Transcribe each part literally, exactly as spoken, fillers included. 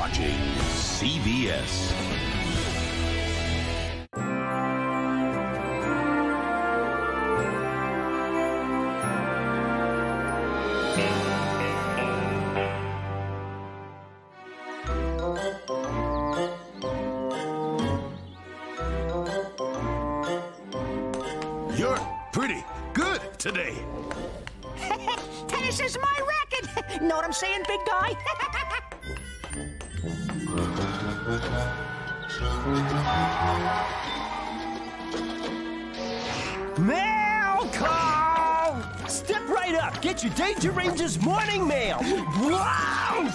watching C B S. You're pretty good today. Tennis is my racket. Know what I'm saying, big guy? Mail call! Step right up. Get your Danger Rangers morning mail. Wow!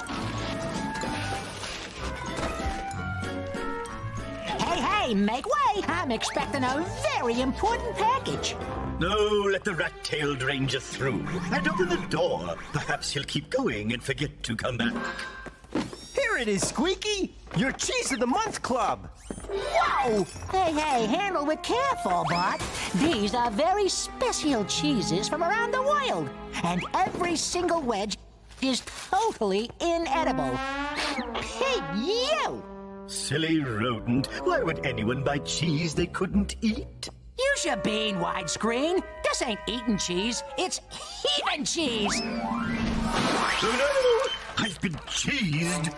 Hey, hey, make way. I'm expecting a very important package. No, let the rat-tailed ranger through. And open the door. Perhaps he'll keep going and forget to come back. Here it is, Squeaky. Your Cheese of the Month Club. Whoa! Hey, hey, handle with care, Fallbot. These are very special cheeses from around the world. And every single wedge is totally inedible. Hey, you! Silly rodent. Why would anyone buy cheese they couldn't eat? Use your bean, widescreen. This ain't eating cheese, it's heaving cheese. Oh no! I've been cheesed.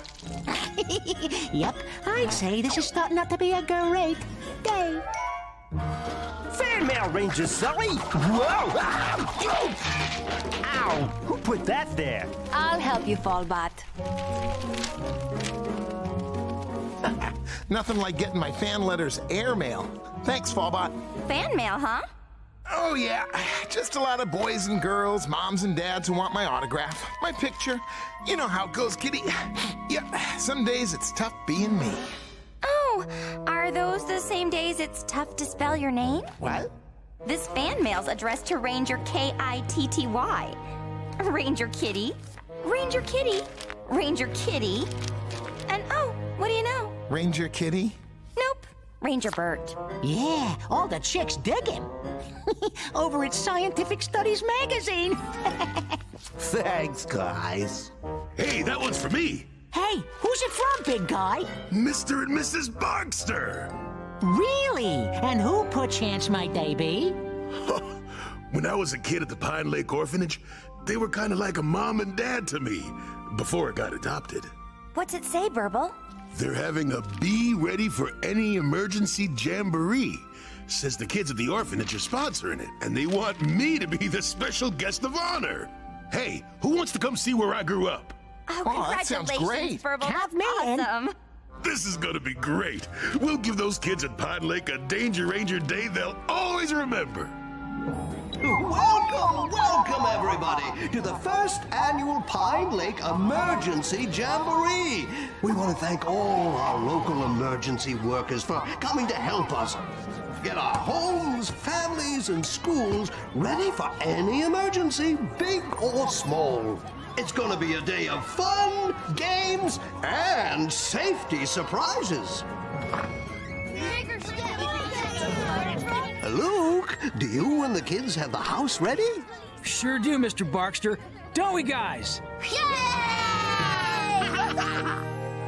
Yep, I'd say this is starting out to be a great day. Fan mail, Ranger Sully. Whoa! Ow! Who put that there? I'll help you, Fallbot. Nothing like getting my fan letters airmail. Thanks, Fallbot. Fan mail, huh? Oh, yeah. Just a lot of boys and girls, moms and dads who want my autograph, my picture. You know how it goes, kitty. Yeah, some days it's tough being me. Oh, are those the same days it's tough to spell your name? What? This fan mail's addressed to Ranger K I T T Y. Ranger Kitty. Ranger Kitty. Ranger Kitty. And oh, what do you know? Ranger Kitty? Nope. Ranger Bert. Yeah, all the chicks dig him. Over at Scientific Studies magazine. Thanks, guys. Hey, that one's for me. Hey, who's it from, big guy? Mister and Missus Bogster. Really? And who, perchance, might they be? When I was a kid at the Pine Lake Orphanage, they were kind of like a mom and dad to me, before it got adopted. What's it say, Burble? They're having a Be Ready for Any Emergency Jamboree. Says the kids at the orphanage are sponsoring it, and they want me to be the special guest of honor. Hey, who wants to come see where I grew up? Oh, oh that sounds great. Burble. That's awesome. This is gonna be great. We'll give those kids at Pine Lake a Danger Ranger day they'll always remember. Welcome, welcome everybody to the first annual Pine Lake Emergency Jamboree. We want to thank all our local emergency workers for coming to help us get our homes, families, and schools ready for any emergency, big or small. It's going to be a day of fun, games, and safety surprises. Luke, do you and the kids have the house ready? Sure do, Mister Barkster. Don't we, guys? Yay!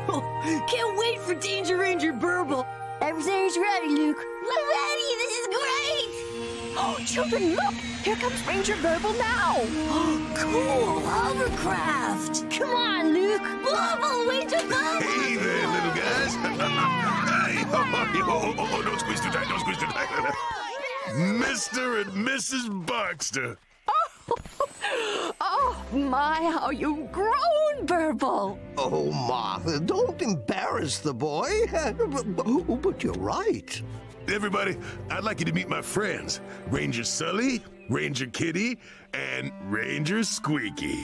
Oh, can't wait for Danger Ranger Burble. Everything's ready, Luke. We're ready! This is great! Oh, children, look! Here comes Ranger Burble now! Cool hovercraft! Come on, Luke! Burble, wait till Burble! Hey there, little guys! Hey! Oh, oh, oh, oh, don't squeeze too tight, don't squeeze too tight! Mister and Missus Bogster. Oh, oh, my, how you've grown, Burble. Oh, Martha, don't embarrass the boy. But, but you're right. Everybody, I'd like you to meet my friends, Ranger Sully, Ranger Kitty, and Ranger Squeaky.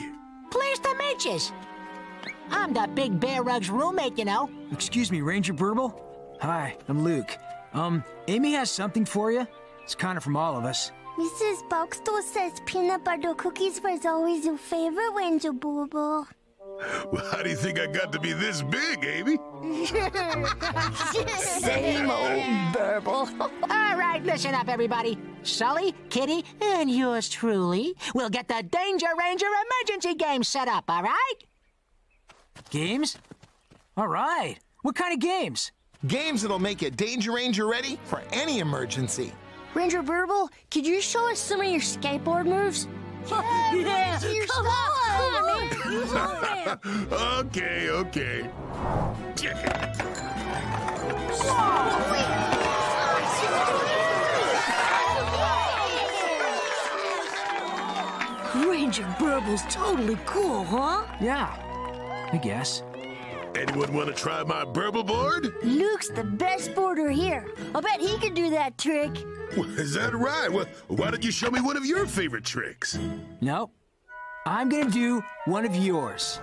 Pleased to meet you. I'm the Big Bear Rug's roommate, you know. Excuse me, Ranger Burble? Hi, I'm Luke. Um, Amy has something for you. It's kind of from all of us. Missus Bogster says peanut butter cookies was always your favorite, Ranger Burble. Well, how do you think I got to be this big, Amy? Same old Burble. All right, listen up, everybody. Sully, Kitty, and yours truly will get the Danger Ranger emergency game set up, all right? Games? All right. What kind of games? Games that'll make you Danger Ranger ready for any emergency. Ranger Burble, could you show us some of your skateboard moves? Yeah, yeah. Ranger, come, on, come on, man. Come on, man. Okay, okay. Ranger Burble's totally cool, huh? Yeah, I guess. Anyone want to try my Burble board? Luke's the best boarder here. I'll bet he can do that trick. Well, is that right? Well, why don't you show me one of your favorite tricks? No, I'm going to do one of yours.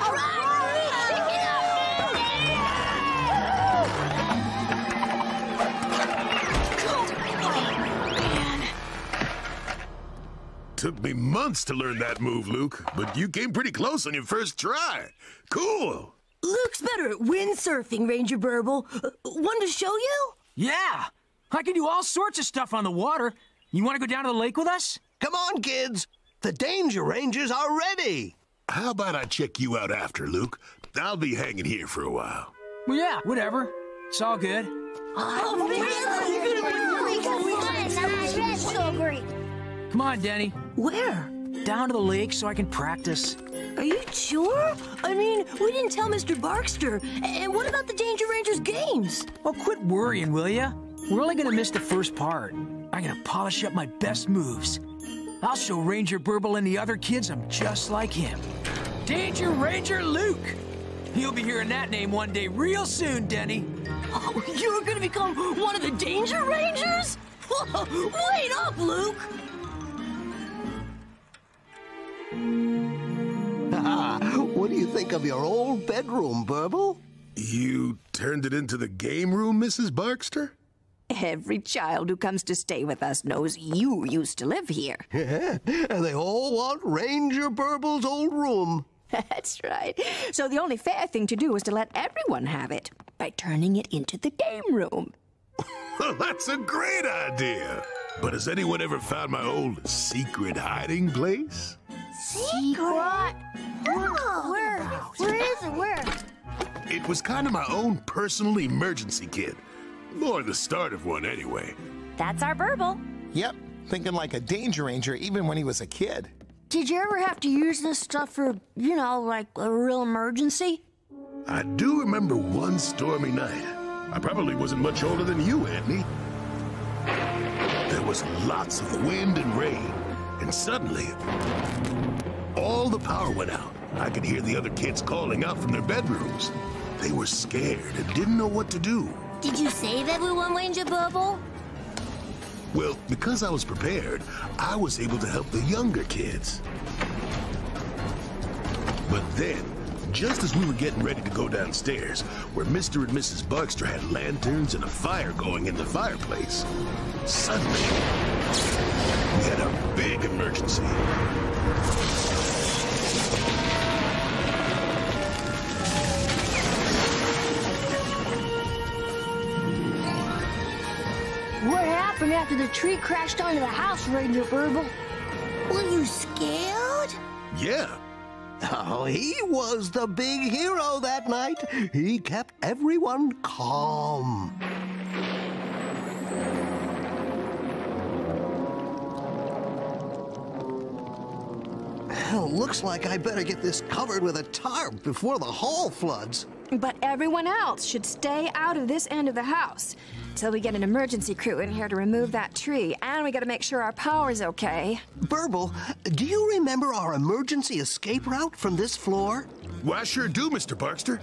All right! Took me months to learn that move, Luke, but you came pretty close on your first try. Cool. Luke's better at windsurfing, Ranger Burble. Uh, one to show you? Yeah. I can do all sorts of stuff on the water. You want to go down to the lake with us? Come on, kids. The Danger Rangers are ready. How about I check you out after, Luke? I'll be hanging here for a while. Well, yeah, whatever. It's all good. Oh, man. It's so great. Come on, Denny. Where? Down to the lake so I can practice. Are you sure? I mean, we didn't tell Mister Barkster. And what about the Danger Rangers games? Well, quit worrying, will ya? We're only gonna miss the first part. I'm gonna polish up my best moves. I'll show Ranger Burble and the other kids I'm just like him. Danger Ranger Luke! You'll be hearing that name one day real soon, Denny. Oh, you're gonna become one of the Danger Rangers? Wait up, Luke! What do you think of your old bedroom, Burble? You turned it into the game room, Missus Barkster? Every child who comes to stay with us knows you used to live here. And they all want Ranger Burble's old room. That's right. So the only fair thing to do is to let everyone have it by turning it into the game room. Well, that's a great idea. But has anyone ever found my old secret hiding place? Secret? Oh, where? Where is it? Where? It was kind of my own personal emergency kit. More the start of one, anyway. That's our Burble. Yep, thinking like a Danger Ranger even when he was a kid. Did you ever have to use this stuff for, you know, like a real emergency? I do remember one stormy night. I probably wasn't much older than you, Anthony. There was lots of wind and rain, and suddenly, all the power went out. I could hear the other kids calling out from their bedrooms. They were scared and didn't know what to do. Did you save everyone, Ranger Burble? Well, because I was prepared, I was able to help the younger kids. But then, just as we were getting ready to go downstairs, where Mister and Missus Barkster had lanterns and a fire going in the fireplace, suddenly, we had a big emergency. What happened after the tree crashed onto the house, Ranger Burble? Were you scared? Yeah. Oh, he was the big hero that night. He kept everyone calm. Well, looks like I better get this covered with a tarp before the hall floods. But everyone else should stay out of this end of the house till we get an emergency crew in here to remove that tree, and we gotta make sure our power's okay. Burble, do you remember our emergency escape route from this floor? Well, I sure do, Mister Barkster.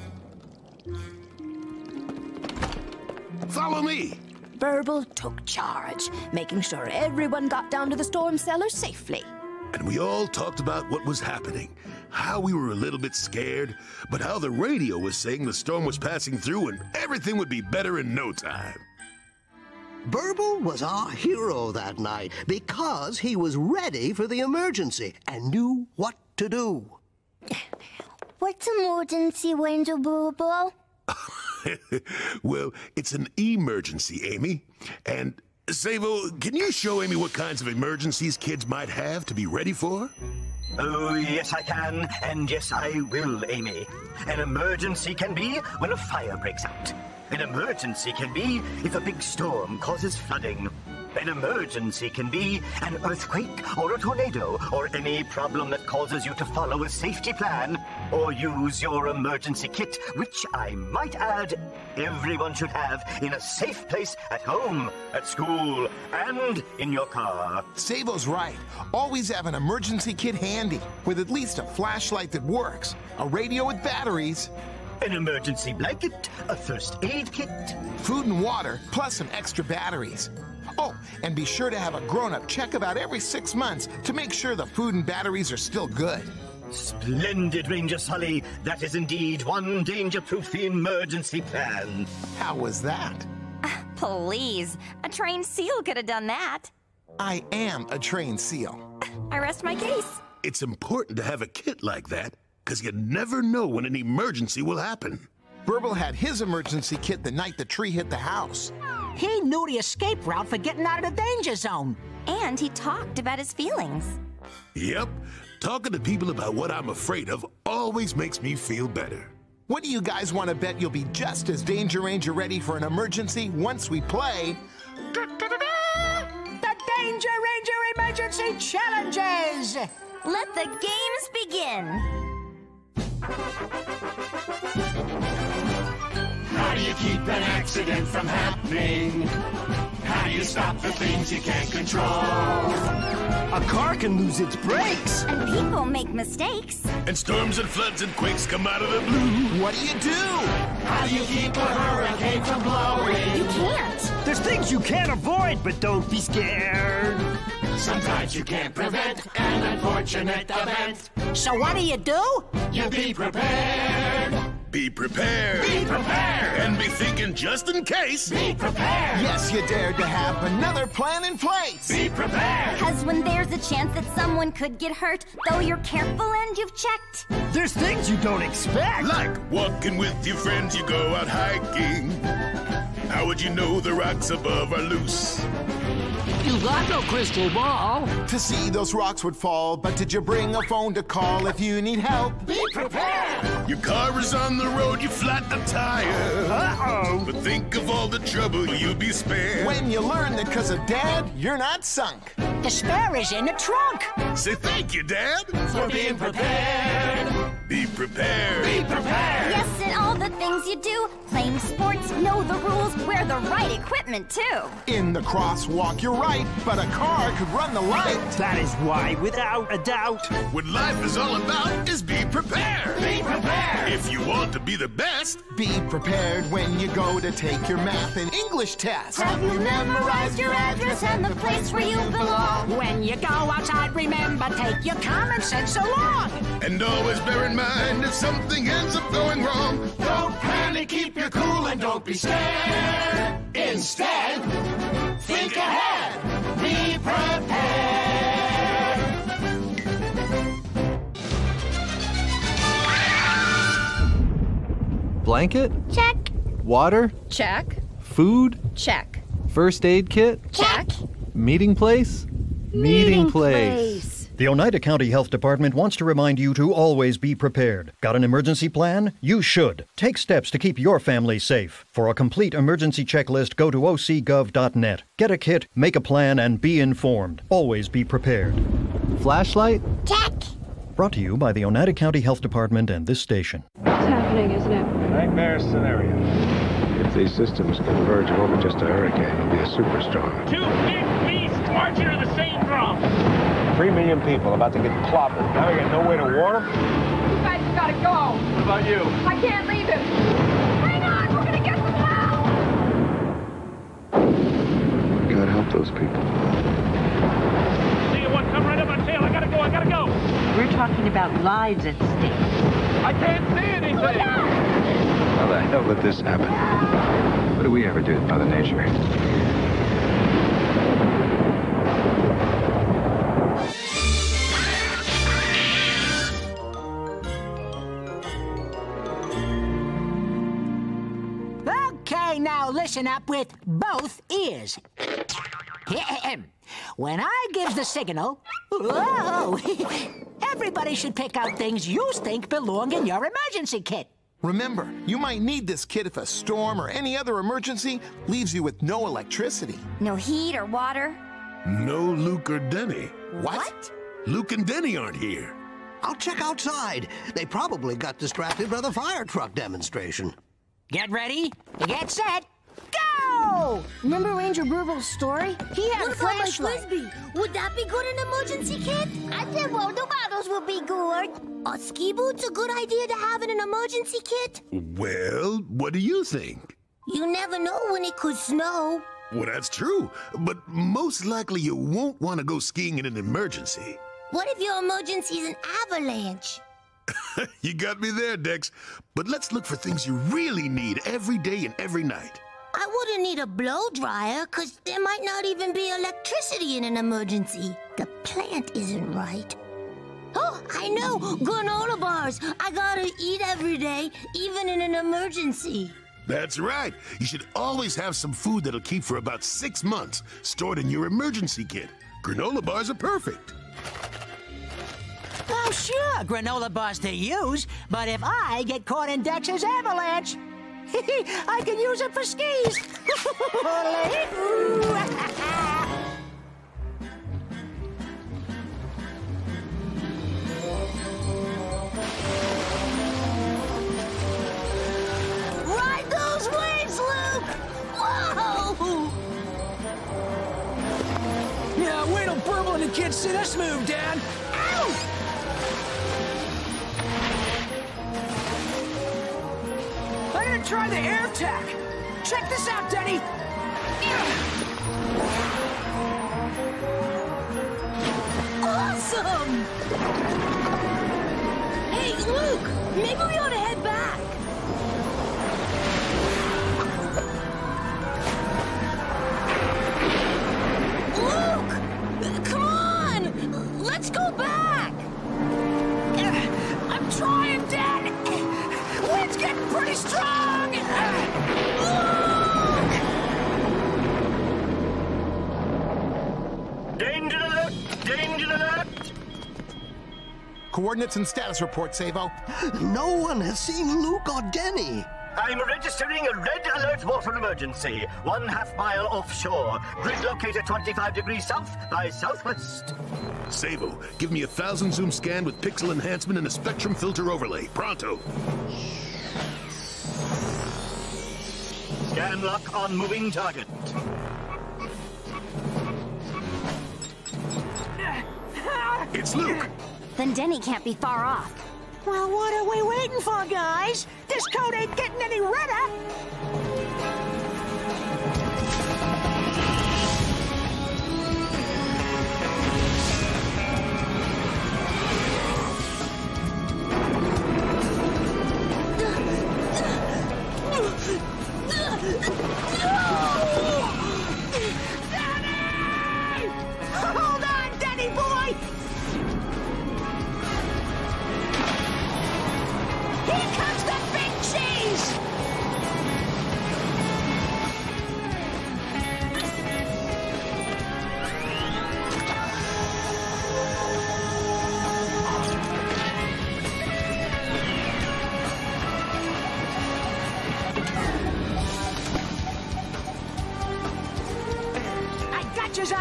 Follow me. Burble took charge, making sure everyone got down to the storm cellar safely. And we all talked about what was happening, how we were a little bit scared, but how the radio was saying the storm was passing through and everything would be better in no time. Burble was our hero that night because he was ready for the emergency and knew what to do. What's an emergency, Ranger Burble? Well, it's an emergency, Amy, and Savo, can you show Amy what kinds of emergencies kids might have to be ready for? Oh, yes, I can, and yes, I will, Amy. An emergency can be when a fire breaks out. An emergency can be if a big storm causes flooding. An emergency can be an earthquake or a tornado or any problem that causes you to follow a safety plan or use your emergency kit, which I might add everyone should have in a safe place at home, at school, and in your car. Savo's right. Always have an emergency kit handy with at least a flashlight that works, a radio with batteries, an emergency blanket, a first aid kit, food and water, plus some extra batteries. Oh, and be sure to have a grown-up check about every six months to make sure the food and batteries are still good. Splendid, Ranger Sully. That is indeed one danger-proof emergency plan. How was that? Uh, please. A trained seal could have done that. I am a trained seal. I rest my case. It's important to have a kit like that, because you never know when an emergency will happen. Burble had his emergency kit the night the tree hit the house. He knew the escape route for getting out of the danger zone. And he talked about his feelings. Yep. Talking to people about what I'm afraid of always makes me feel better. What do you guys want to bet you'll be just as Danger Ranger ready for an emergency once we play... Da, da, da, da! The Danger Ranger Emergency Challenges! Let the games begin. How do you keep an accident from happening? How do you stop the things you can't control? A car can lose its brakes. And people make mistakes. And storms and floods and quakes come out of the blue. What do you do? How do you keep a hurricane from blowing? You can't. There's things you can't avoid, but don't be scared. Sometimes you can't prevent an unfortunate event. So what do you do? You be prepared. Be prepared. Be prepared. And be thinking just in case. Be prepared. Yes, you dared to have another plan in place. Be prepared. Because when there's a chance that someone could get hurt, though you're careful and you've checked, there's things you don't expect. Like walking with your friends, you go out hiking. How would you know the rocks above are loose? You got no crystal ball. To see those rocks would fall, but did you bring a phone to call if you need help? Be prepared. Your car is on the road, you flat a tire. Uh-oh. But think of all the trouble you'll be spared. When you learn that because of Dad, you're not sunk. The spare is in the trunk. Say thank you, Dad. For being prepared. Be prepared. Be prepared. Yes, and all the things you do. Playing sports, know the rules, wear the right equipment, too. In the crosswalk, you're right, but a car could run the light. That is why, without a doubt, what life is all about is be prepared. Be prepared. If you want to be the best, be prepared when you go to take your math and English test. Have you memorized your address and the place where you belong? When you go outside, remember, take your common sense along. And always bear in mind, if something ends up going wrong, don't panic, keep your cool, and don't be scared. Instead, think ahead. Be prepared. Blanket? Check. Water? Check. Food? Check. First aid kit? Check. Meeting place? Meeting, Meeting place. place. The Oneida County Health Department wants to remind you to always be prepared. Got an emergency plan? You should. Take steps to keep your family safe. For a complete emergency checklist, go to O C gov dot net. Get a kit, make a plan, and be informed. Always be prepared. Flashlight? Check. Brought to you by the Oneida County Health Department and this station. What's happening, isn't it? Nightmare scenario. If these systems converge over just a hurricane, it'll be a superstorm. Two big beasts marching to the same drum. Three million people about to get clobbered. Now we got no way to warn them. You guys have got to go. What about you? I can't leave him. Hang on, we're going to get some help. God help those people. See you one, come right up on tail. I got to go, I got to go. We're talking about lives at stake. I can't see anything. Oh, no. How the hell did this happen? No. What do we ever do with Mother Nature? Now listen up with both ears. When I give the signal, whoa, everybody should pick out things you think belong in your emergency kit. Remember, you might need this kit if a storm or any other emergency leaves you with no electricity. No heat or water. No Luke or Denny. What? What? Luke and Denny aren't here. I'll check outside. They probably got distracted by the fire truck demonstration. Get ready, get set, go! Remember Ranger Burble's story? He had what a flashlight. Would that be good in emergency kit? I said water bottles would be good. Are ski boots a good idea to have in an emergency kit? Well, what do you think? You never know when it could snow. Well, that's true, but most likely you won't want to go skiing in an emergency. What if your emergency is an avalanche? You got me there, Dex. But let's look for things you really need every day and every night. I wouldn't need a blow dryer, because there might not even be electricity in an emergency. The plant isn't right. Oh, I know! Granola bars! I gotta eat every day, even in an emergency. That's right. You should always have some food that'll keep for about six months, stored in your emergency kit. Granola bars are perfect. Oh, sure, granola bars to use, but if I get caught in Dex's avalanche, I can use it for skis. Ride those waves, Luke! Whoa! Now, wait till Burble and the kids see this move, Dad. Ow! Try the air tack. Check this out, Denny. Awesome! Hey, Luke, maybe we ought to head back. Luke, come on! Let's go back! I'm trying, Dad! Wind's getting pretty strong! Danger alert! Danger alert! Coordinates and status report, Savo. No one has seen Luke or Denny. I'm registering a red alert water emergency, one half mile offshore. Grid located twenty-five degrees south by southwest. Savo, give me a thousand zoom scan with pixel enhancement and a spectrum filter overlay. Pronto. Scan lock on moving target. It's Luke! Then Denny can't be far off. Well, what are we waiting for, guys? This code ain't getting any redder!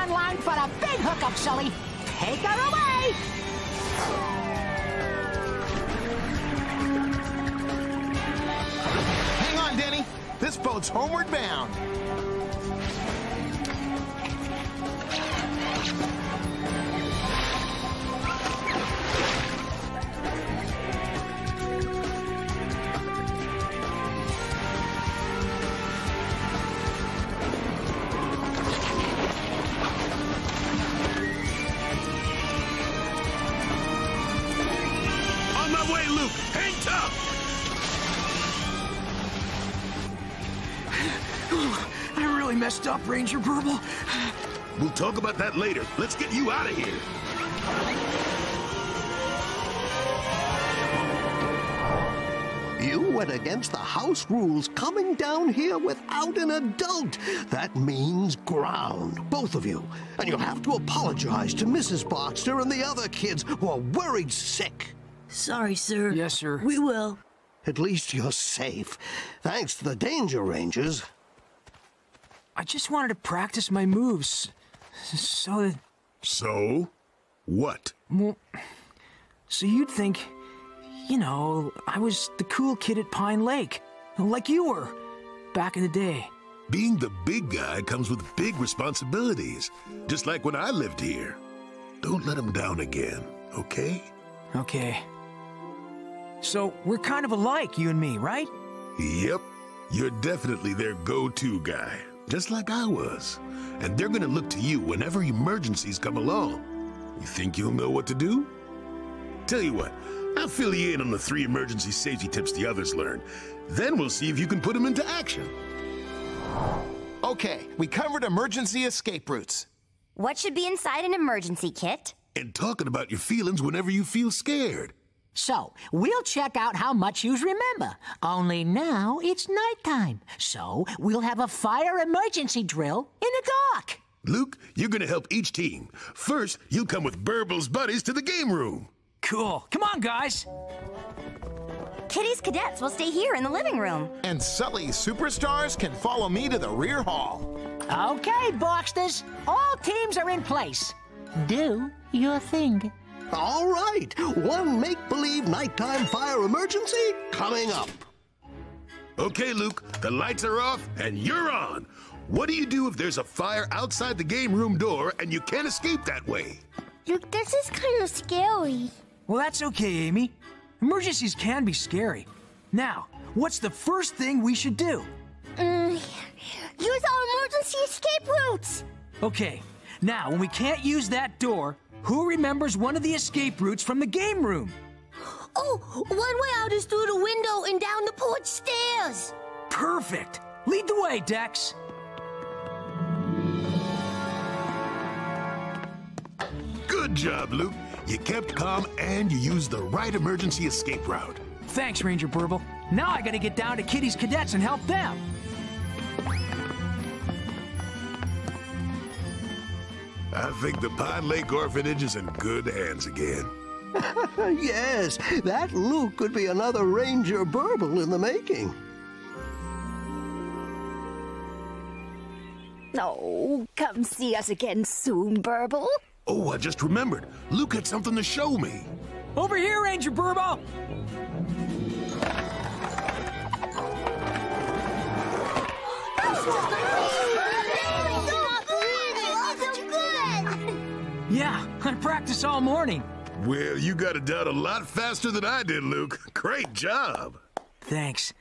Online for a big hookup, Sully. Take her away! Hang on, Denny. This boat's homeward bound. Messed up, Ranger Burble. We'll talk about that later. Let's get you out of here. You went against the house rules coming down here without an adult. That means ground, both of you. And you'll have to apologize to Missus Boxster and the other kids who are worried sick. Sorry, sir. Yes, sir. We will. At least you're safe. Thanks to the Danger Rangers. I just wanted to practice my moves, so that... So? What? Well, so you'd think, you know, I was the cool kid at Pine Lake, like you were, back in the day. Being the big guy comes with big responsibilities, just like when I lived here. Don't let him down again, okay? Okay. So, we're kind of alike, you and me, right? Yep. You're definitely their go-to guy, just like I was. And they're gonna look to you whenever emergencies come along. You think you'll know what to do? Tell you what, I'll fill you in on the three emergency safety tips the others learned. Then we'll see if you can put them into action. Okay, we covered emergency escape routes. What should be inside an emergency kit? And talking about your feelings whenever you feel scared. So, we'll check out how much you remember. Only now it's nighttime, so we'll have a fire emergency drill in the dark. Luke, you're gonna help each team. First, you'll come with Burble's buddies to the game room. Cool. Come on, guys. Kitty's cadets will stay here in the living room. And Sully's superstars can follow me to the rear hall. Okay, Boxsters. All teams are in place. Do your thing. All right, one make-believe nighttime fire emergency coming up. Okay, Luke, the lights are off and you're on. What do you do if there's a fire outside the game room door and you can't escape that way? Luke, this is kind of scary. Well, that's okay, Amy. Emergencies can be scary. Now, what's the first thing we should do? Mm, use our emergency escape routes. Okay, now, when we can't use that door, who remembers one of the escape routes from the game room? Oh, one way out is through the window and down the porch stairs. Perfect. Lead the way, Dex. Good job, Luke. You kept calm and you used the right emergency escape route. Thanks, Ranger Burble. Now I gotta get down to Kitty's cadets and help them. I think the Pine Lake Orphanage is in good hands again. Yes, that Luke could be another Ranger Burble in the making. Oh, come see us again soon, Burble. Oh, I just remembered. Luke had something to show me. Over here, Ranger Burble! Yeah, I practiced all morning. Well, you got it down a lot faster than I did, Luke. Great job. Thanks.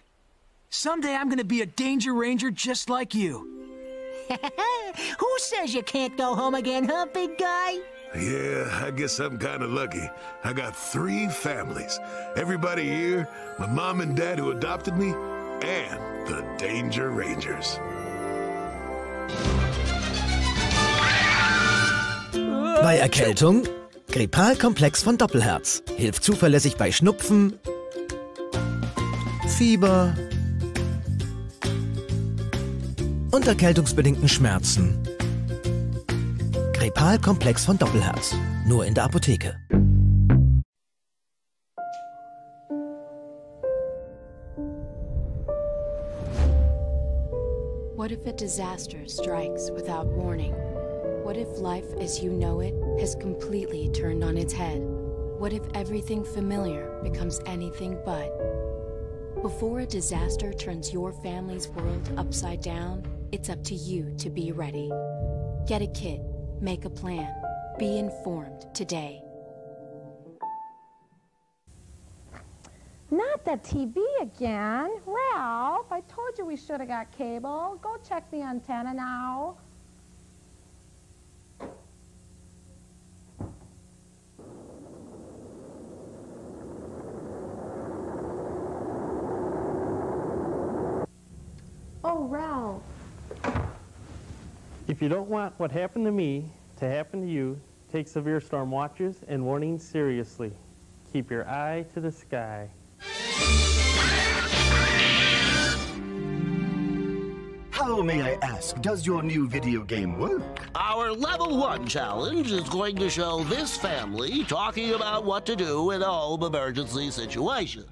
Someday I'm going to be a Danger Ranger just like you. Who says you can't go home again, huh, big guy? Yeah, I guess I'm kind of lucky. I got three families. Everybody here, my mom and dad who adopted me, and the Danger Rangers. Bei Erkältung, Grippal Komplex von Doppelherz. Hilft zuverlässig bei Schnupfen, Fieber und erkältungsbedingten Schmerzen. Grippal Komplex von Doppelherz. Nur in der Apotheke. What if a disaster strikes without warning? What if life as you know it has completely turned on its head? What if everything familiar becomes anything but? Before a disaster turns your family's world upside down, it's up to you to be ready. Get a kit, make a plan, be informed today. Not the T V again. Ralph, I told you we should have got cable. Go check the antenna now. Oh, Ralph. If you don't want what happened to me to happen to you, take severe storm watches and warnings seriously. Keep your eye to the sky. So may I ask, does your new video game work? Our level one challenge is going to show this family talking about what to do in a home emergency situation.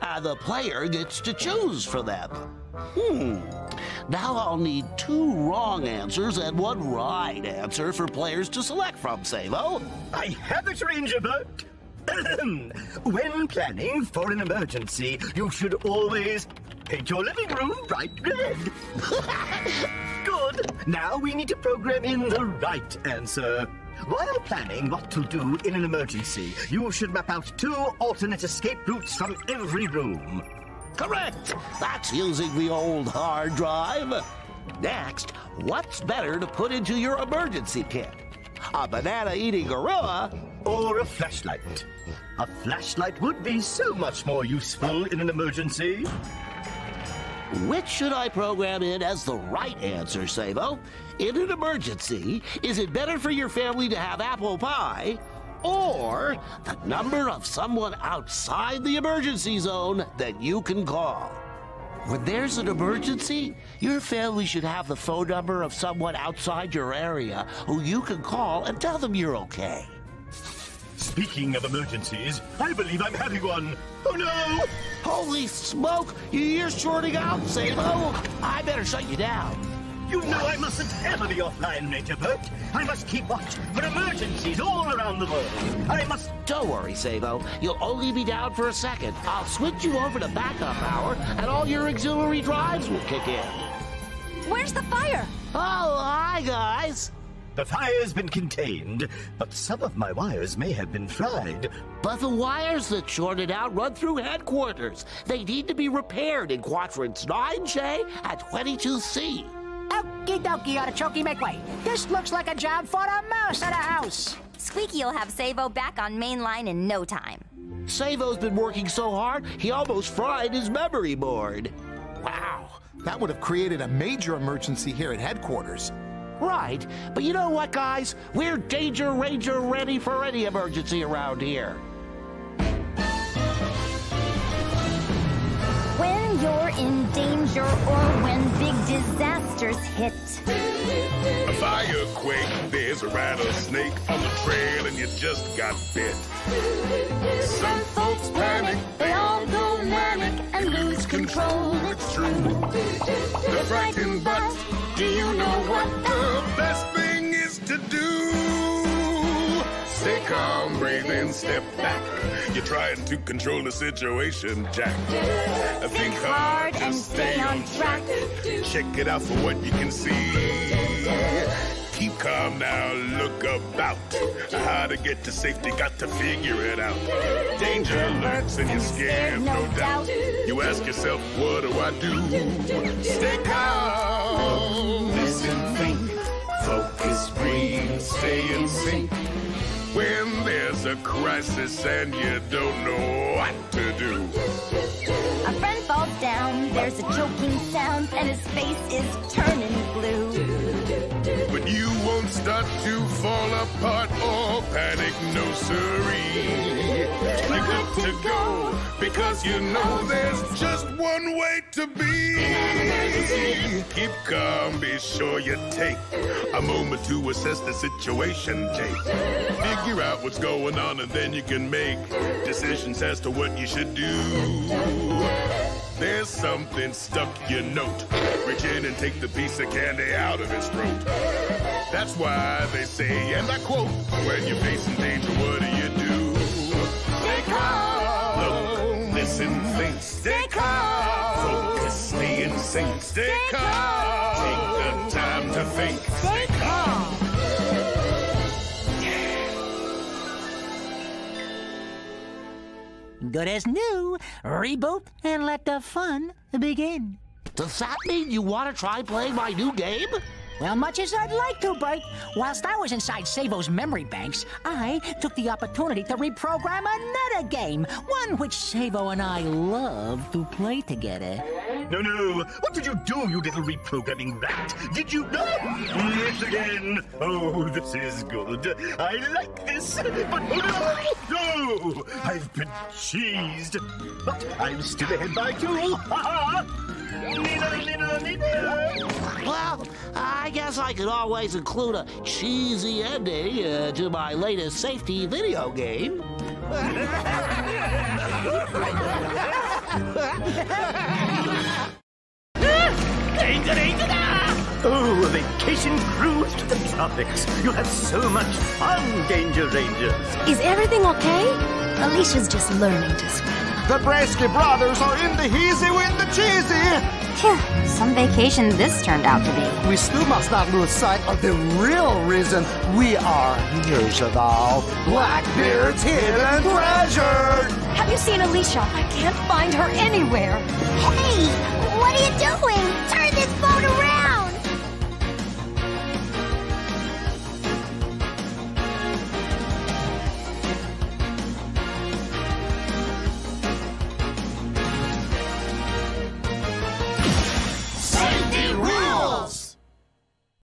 And the player gets to choose for them. Hmm. Now I'll need two wrong answers and one right answer for players to select from, Savo. I have it, Ranger Bert. When planning for an emergency, you should always paint your living room bright red. Good. Now we need to program in the right answer. While planning what to do in an emergency, you should map out two alternate escape routes from every room. Correct! That's using the old hard drive. Next, what's better to put into your emergency kit? A banana-eating gorilla or a flashlight? A flashlight would be so much more useful in an emergency. Which should I program in as the right answer, Savo? In an emergency, is it better for your family to have apple pie or the number of someone outside the emergency zone that you can call? When there's an emergency, your family should have the phone number of someone outside your area who you can call and tell them you're okay. Speaking of emergencies, I believe I'm having one. Oh, no! Holy smoke! Your ear's shorting out, Savo! I better shut you down. You know I mustn't ever be offline, Major Bert. I must keep watch for emergencies all around the world. I must... Don't worry, Savo. You'll only be down for a second. I'll switch you over to backup power, and all your auxiliary drives will kick in. Where's the fire? Oh, hi, guys. The fire's been contained, but some of my wires may have been fried. But the wires that shorted out run through headquarters. They need to be repaired in quadrants nine J and twenty-two C. Okie dokie, Artichoke, make way. This looks like a job for a mouse at a house. Squeaky'll have Savo back on main line in no time. Savo's been working so hard, he almost fried his memory board. Wow, that would have created a major emergency here at headquarters. Right, but you know what, guys? We're Danger Ranger ready for any emergency around here. When you're in danger or when big disasters hit. A firequake, there's a rattlesnake on the trail and you just got bit. Some folks panic, they all go manic and lose control, it's true. They're frightened, but do you know what the best thing is to do? Stay calm, breathe in, step back. You're trying to control the situation, Jack. Think, Think hard and stay on track. Check it out for what you can see. Keep calm now, look about. How to get to safety, got to figure it out. Danger alerts and you're scared, no doubt. You ask yourself, what do I do? Stay calm. Listen, think, focus, breathe, stay in sync. When there's a crisis and you don't know what to do. A friend falls down, there's a choking sound, and his face is turning blue. But you won't start to fall apart or panic, no siree. You got to go because you know there's just one way to be. Keep calm, be sure you take a moment to assess the situation, Jake. Figure out what's going on and then you can make decisions as to what you should do. There's something stuck, you note. Reach in and take the piece of candy out of his throat. That's why they say, and I quote, when you're facing danger, what do you do? Stay calm. Look, listen, think. Stay calm. Focus, stay in sync. Stay calm. Take the time to think. Stay calm. Good as new, reboot and let the fun begin. Does that mean you want to try playing my new game? Well, much as I'd like to, Bert, whilst I was inside Savo's memory banks, I took the opportunity to reprogram another game, one which Savo and I love to play together. No, no, what did you do, you little reprogramming rat? Did you... Oh, yes, again. Oh, this is good. I like this, but no, no, I've been cheesed. But I'm still ahead by two. Ha-ha! Well, I guess I could always include a cheesy ending uh, to my latest safety video game. Oh, a vacation cruise to the tropics. You have so much fun, Danger Rangers. Is everything okay? Alicia's just learning to swim. The Brasky brothers are in the heezy with the cheesy. Phew, some vacation this turned out to be. We still must not lose sight of the real reason we are here, Shadal. Blackbeard's hidden treasure. Have you seen Alicia? I can't find her anywhere. Hey, what are you doing? Turn this boat around.